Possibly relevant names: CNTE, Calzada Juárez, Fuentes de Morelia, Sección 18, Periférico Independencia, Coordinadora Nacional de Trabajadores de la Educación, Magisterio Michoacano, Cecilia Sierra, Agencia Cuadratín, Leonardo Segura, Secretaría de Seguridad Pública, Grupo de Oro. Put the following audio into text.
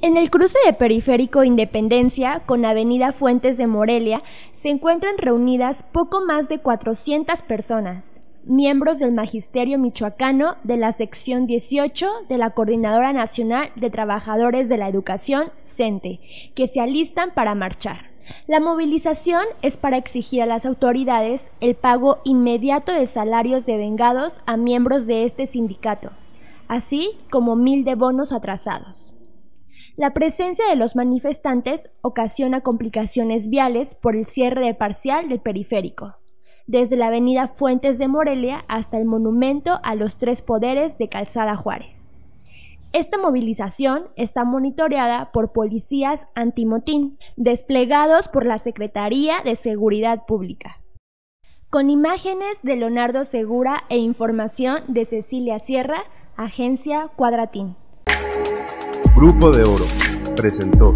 En el cruce de Periférico Independencia con Avenida Fuentes de Morelia se encuentran reunidas poco más de 400 personas, miembros del Magisterio Michoacano de la Sección 18 de la Coordinadora Nacional de Trabajadores de la Educación, CNTE, que se alistan para marchar. La movilización es para exigir a las autoridades el pago inmediato de salarios devengados a miembros de este sindicato, así como 1,000 de bonos atrasados. La presencia de los manifestantes ocasiona complicaciones viales por el cierre de parcial del periférico, desde la avenida Fuentes de Morelia hasta el monumento a los 3 poderes de Calzada Juárez. Esta movilización está monitoreada por policías antimotín, desplegados por la Secretaría de Seguridad Pública. Con imágenes de Leonardo Segura e información de Cecilia Sierra, Agencia Cuadratín. Grupo de Oro presentó.